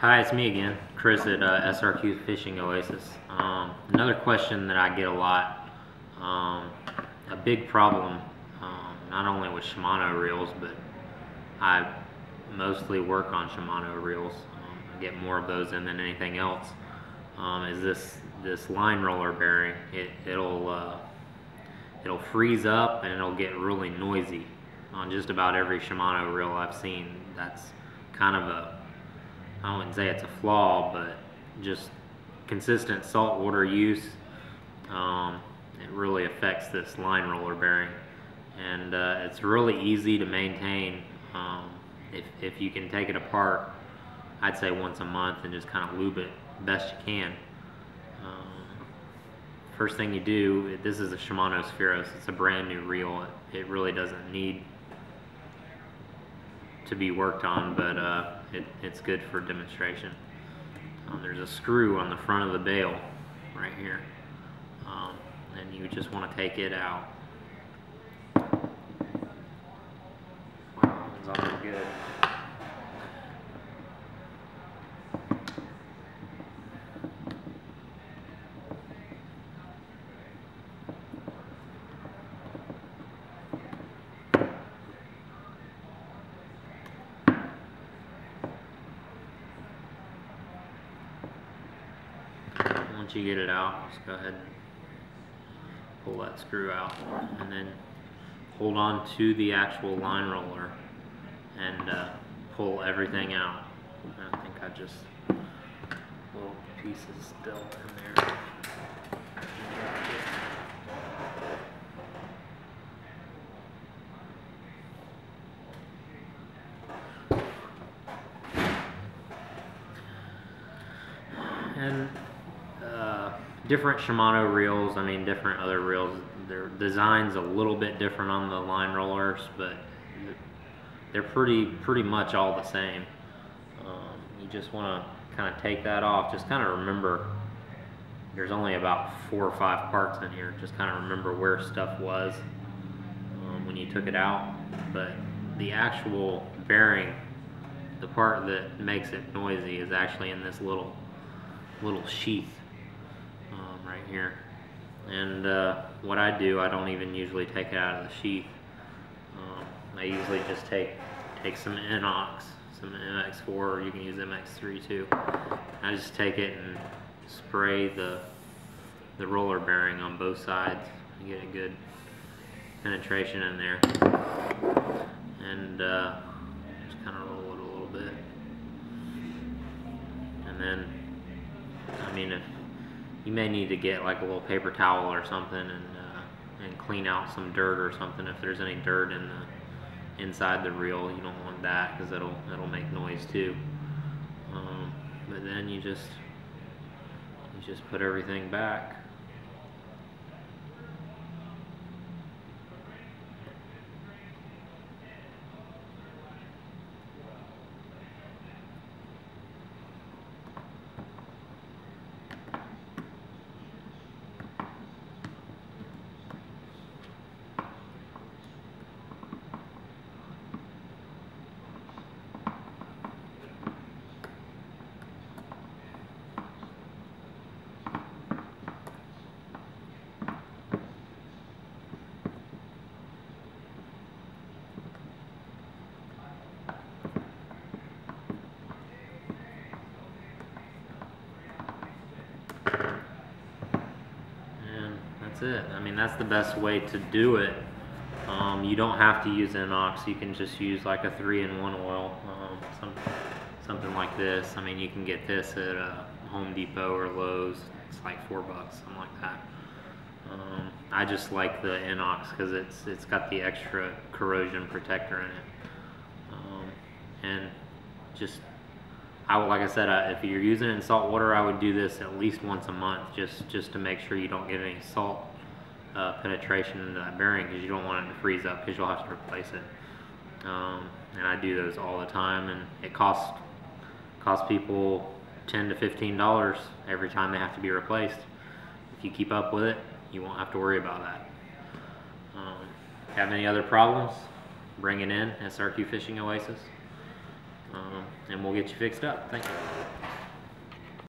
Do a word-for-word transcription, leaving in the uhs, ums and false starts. Hi, it's me again, Chris at uh, S R Q Fishing Oasis. Um, another question that I get a lot, um, a big problem, um, not only with Shimano reels, but I mostly work on Shimano reels. Um, I get more of those in than anything else. Um, is this this line roller bearing? It it'll uh, it'll freeze up and it'll get really noisy on just about every Shimano reel I've seen. That's kind of a, I wouldn't say it's a flaw, but just consistent saltwater use, um, it really affects this line roller bearing, and uh, it's really easy to maintain um, if, if you can take it apart. I'd say once a month and just kind of lube it best you can. Um, first thing you do, this is a Shimano Spheros, it's a brand new reel, it, it really doesn't need to be worked on, but uh, it, it's good for demonstration. Um, there's a screw on the front of the bail right here, um, and you just want to take it out. Wow, it's all good. Once you get it out, just go ahead and pull that screw out and then hold on to the actual line roller and uh, pull everything out. I think I just, little pieces dealt in there. And different Shimano reels, I mean different other reels, their design's a little bit different on the line rollers, but they're pretty pretty much all the same. Um, you just want to kind of take that off, just kind of remember there's only about four or five parts in here, just kind of remember where stuff was um, when you took it out, but the actual bearing, the part that makes it noisy, is actually in this little little sheath right here. And uh, what I do, I don't even usually take it out of the sheath. Um, I usually just take take some inox, some M X four, or you can use M X three too. I just take it and spray the the roller bearing on both sides and get a good penetration in there. And uh, just kind of roll it a little bit. And then, I mean, if you may need to get like a little paper towel or something and uh, and clean out some dirt or something. If there's any dirt in the inside the reel, you don't want that because it'll it'll make noise too. Um, but then you just you just put everything back. It. I mean, that's the best way to do it. Um, you don't have to use inox, you can just use like a three in one oil, um, some, something like this. I mean, you can get this at uh, Home Depot or Lowe's, it's like four bucks, something like that. Um, I just like the inox because it's it's got the extra corrosion protector in it. Um, and just, I would, like I said, I, if you're using it in salt water, I would do this at least once a month, just just to make sure you don't get any salt uh, penetration into that bearing, because you don't want it to freeze up, because you'll have to replace it. Um, and I do those all the time, and it costs costs people ten to fifteen dollars every time they have to be replaced. If you keep up with it, you won't have to worry about that. Um, have any other problems? Bring it in, S R Q Fishing Oasis. um, and we'll get you fixed up. Thank you.